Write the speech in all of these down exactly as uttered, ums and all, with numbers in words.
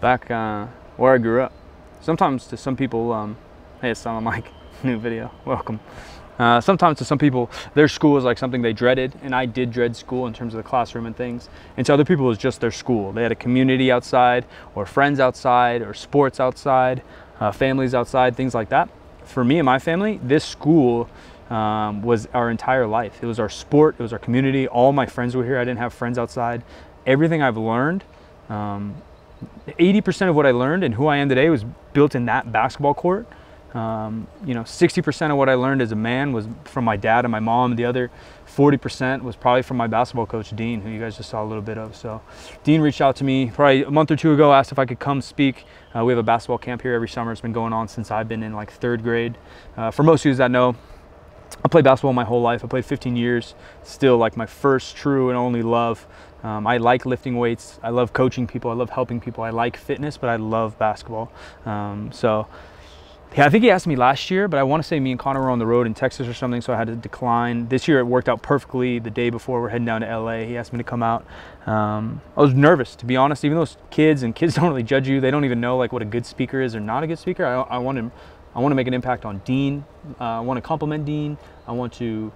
back uh, where I grew up. Sometimes to some people, um, hey, it's Silent Mike, new video, welcome. Uh, sometimes to some people, their school is like something they dreaded, and I did dread school in terms of the classroom and things. And to other people, it was just their school. They had a community outside, or friends outside, or sports outside, uh, families outside, things like that. For me and my family, this school um, was our entire life. It was our sport, it was our community. All my friends were here. I didn't have friends outside. Everything I've learned, um, eighty percent of what I learned and who I am today was built in that basketball court. Um, you know, sixty percent of what I learned as a man was from my dad and my mom. The other forty percent was probably from my basketball coach, Dean, who you guys just saw a little bit of. So Dean reached out to me probably a month or two ago, asked if I could come speak. Uh, we have a basketball camp here every summer. It's been going on since I've been in like third grade. Uh, for most of you that know, I played basketball my whole life. I played fifteen years, still like my first true and only love. Um, I like lifting weights. I love coaching people. I love helping people. I like fitness, but I love basketball. Um, so yeah, I think he asked me last year, but I want to say me and Connor were on the road in Texas or something, so I had to decline. This year it worked out perfectly. The day before we're heading down to L A, he asked me to come out. Um, I was nervous, to be honest, even though kids and kids don't really judge you. They don't even know like what a good speaker is or not a good speaker. I, I want to, I want to make an impact on Dean. Uh, I want to compliment Dean. I want to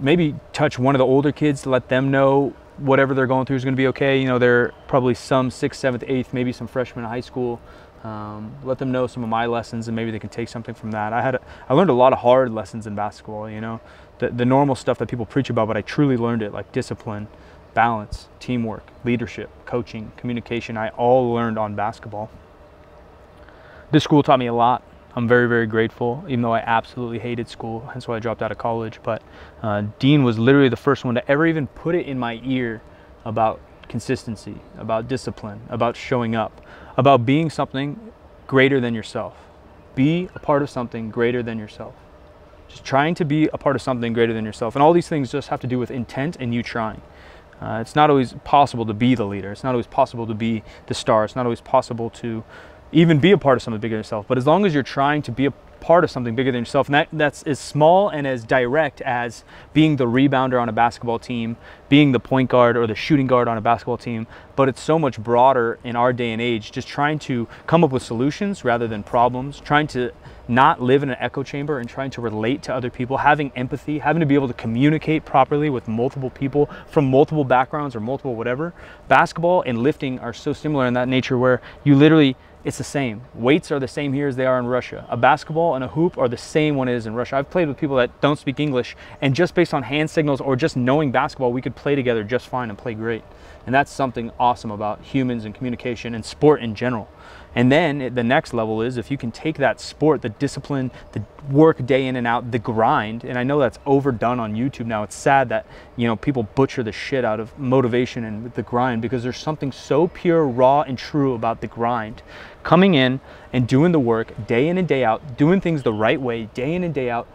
maybe touch one of the older kids to let them know whatever they're going through is going to be okay. You know, they're probably some sixth, seventh, eighth, maybe some freshmen in high school. Um, let them know some of my lessons and maybe they can take something from that. I had a, I learned a lot of hard lessons in basketball, you know, the, the normal stuff that people preach about, but I truly learned it, like discipline, balance, teamwork, leadership, coaching, communication. I all learned on basketball. This school taught me a lot. I'm very, very grateful, even though I absolutely hated school. That's why I dropped out of college. But uh, Dean was literally the first one to ever even put it in my ear about consistency, about discipline, about showing up, about being something greater than yourself. Be a part of something greater than yourself. Just trying to be a part of something greater than yourself. And all these things just have to do with intent and you trying. Uh, it's not always possible to be the leader. It's not always possible to be the star. It's not always possible to even be a part of something bigger than yourself. But as long as you're trying to be a part of something bigger than yourself, and that, that's as small and as direct as being the rebounder on a basketball team, being the point guard or the shooting guard on a basketball team, but it's so much broader in our day and age, just trying to come up with solutions rather than problems, trying to not live in an echo chamber and trying to relate to other people, having empathy, having to be able to communicate properly with multiple people from multiple backgrounds or multiple whatever. Basketball and lifting are so similar in that nature where you literally, it's the same. Weights are the same here as they are in Russia. A basketball and a hoop are the same one it is in Russia. I've played with people that don't speak English, and just based on hand signals or just knowing basketball, we could play together just fine and play great. And that's something awesome about humans and communication and sport in general. And then the next level is if you can take that sport, the discipline, the work day in and out, the grind, and I know that's overdone on YouTube now. It's sad that, you know, people butcher the shit out of motivation and the grind because there's something so pure, raw, and true about the grind. Coming in and doing the work day in and day out, doing things the right way, day in and day out,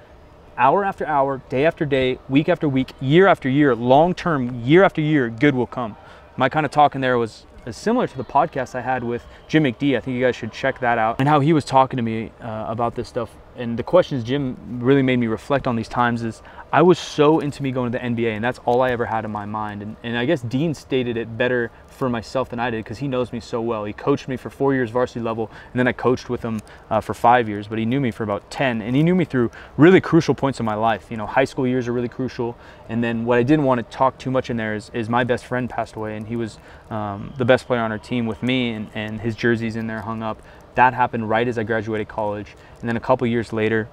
hour after hour, day after day, week after week, year after year, long term, year after year, good will come. My kind of talk in there was similar to the podcast I had with Jim McD. I think you guys should check that out, and how he was talking to me uh, about this stuff. And the questions Jim really made me reflect on these times is I was so into me going to the N B A, and that's all I ever had in my mind. And, and I guess Dean stated it better for myself than I did because he knows me so well. He coached me for four years varsity level, and then I coached with him uh, for five years, but he knew me for about ten, and he knew me through really crucial points in my life. You know, high school years are really crucial. And then what I didn't want to talk too much in there is, is my best friend passed away, and he was um, the best player on our team with me, and, and his jersey's in there hung up. That happened right as I graduated college. And then a couple years later,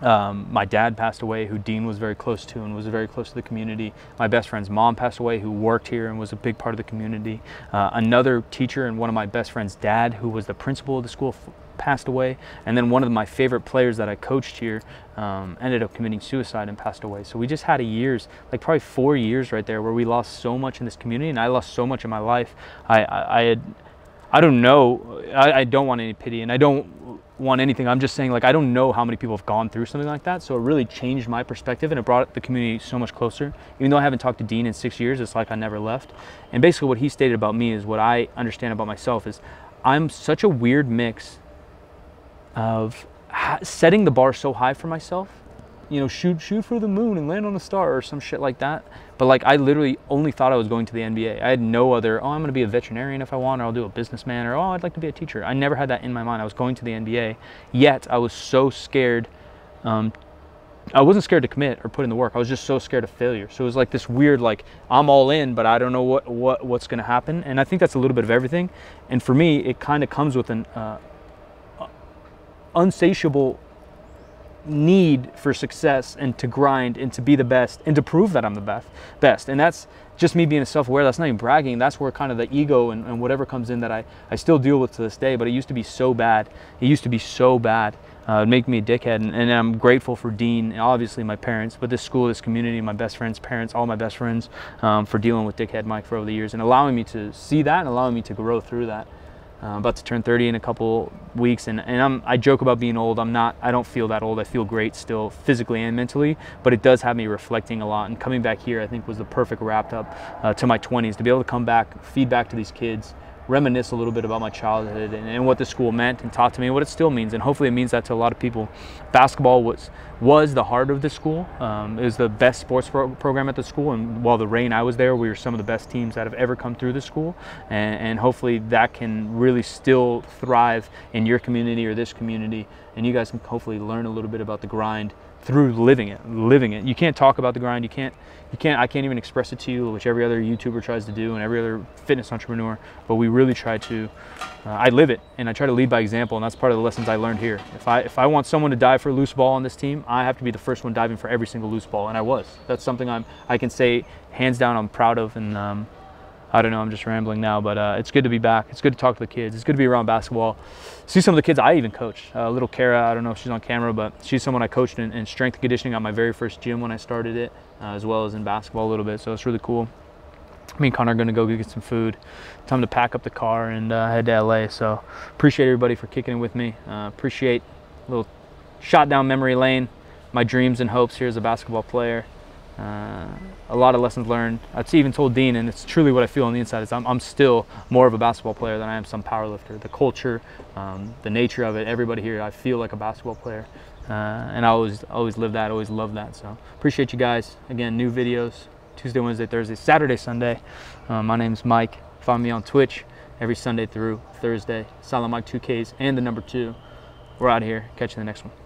um, my dad passed away, who Dean was very close to and was very close to the community. My best friend's mom passed away, who worked here and was a big part of the community. Uh, another teacher and one of my best friend's dad, who was the principal of the school, passed away. And then one of my favorite players that I coached here um, ended up committing suicide and passed away. So we just had a years, like probably four years right there, where we lost so much in this community, and I lost so much in my life. I, I, I had... I don't know, I, I don't want any pity, and I don't want anything. I'm just saying, like, I don't know how many people have gone through something like that. So it really changed my perspective, and it brought the community so much closer. Even though I haven't talked to Dean in six years, it's like I never left. And basically what he stated about me is what I understand about myself is I'm such a weird mix of setting the bar so high for myself, you know, shoot shoot for the moon and land on a star or some shit like that. But like, I literally only thought I was going to the N B A. I had no other, oh, I'm gonna be a veterinarian if I want, or I'll do a businessman, or oh, I'd like to be a teacher. I never had that in my mind. I was going to the N B A, yet I was so scared. Um, I wasn't scared to commit or put in the work. I was just so scared of failure. So it was like this weird, like, I'm all in, but I don't know what, what, what's gonna happen. And I think that's a little bit of everything. And for me, it kind of comes with an uh, unsatiable need for success and to grind and to be the best and to prove that I'm the best. Best. And that's just me being self-aware. That's not even bragging. That's where kind of the ego and, and whatever comes in that I, I still deal with to this day, but it used to be so bad. It used to be so bad. Uh, it'd make me a dickhead, and, and I'm grateful for Dean and obviously my parents, but this school, this community, my best friends' parents, all my best friends, um, for dealing with Dickhead Mike for over the years and allowing me to see that and allowing me to grow through that. I'm about to turn thirty in a couple weeks, and, and I'm, I joke about being old. I'm not, I don't feel that old. I feel great still, physically and mentally, but it does have me reflecting a lot, and coming back here I think was the perfect wrap up uh, to my twenties, to be able to come back, feed back to these kids, reminisce a little bit about my childhood and, and what the school meant and taught to me, and what it still means, and hopefully it means that to a lot of people. Basketball was was the heart of the school. Um, it was the best sports pro program at the school, and while the reign I was there, we were some of the best teams that have ever come through the school, and, and hopefully that can really still thrive in your community or this community, and you guys can hopefully learn a little bit about the grind through living it, living it. You can't talk about the grind. You can't, you can't, I can't even express it to you, which every other YouTuber tries to do and every other fitness entrepreneur, but we really try to, uh, I live it and I try to lead by example, and that's part of the lessons I learned here. If I, if I want someone to dive for a loose ball on this team, I have to be the first one diving for every single loose ball, and I was. That's something I'm, I can say hands down I'm proud of, and um, I don't know, I'm just rambling now, but uh, it's good to be back. It's good to talk to the kids. It's good to be around basketball. See some of the kids I even coach. Uh, little Kara, I don't know if she's on camera, but she's someone I coached in, in strength and conditioning on my very first gym when I started it, uh, as well as in basketball a little bit, so it's really cool. Me and Connor are gonna go get some food. Time to pack up the car and uh, head to L A, so appreciate everybody for kicking it with me. Uh, appreciate a little shot down memory lane, my dreams and hopes here as a basketball player. Uh, a lot of lessons learned. I even told Dean, and it's truly what I feel on the inside, is I'm, I'm still more of a basketball player than I am some power lifter. The culture, um, the nature of it, everybody here, I feel like a basketball player. Uh, and I always, always live that, always love that. So appreciate you guys. Again, new videos, Tuesday, Wednesday, Thursday, Saturday, Sunday. Uh, my name's Mike. Find me on Twitch every Sunday through Thursday. Silent Mike two Ks and the number two. We're out of here. Catch you in the next one.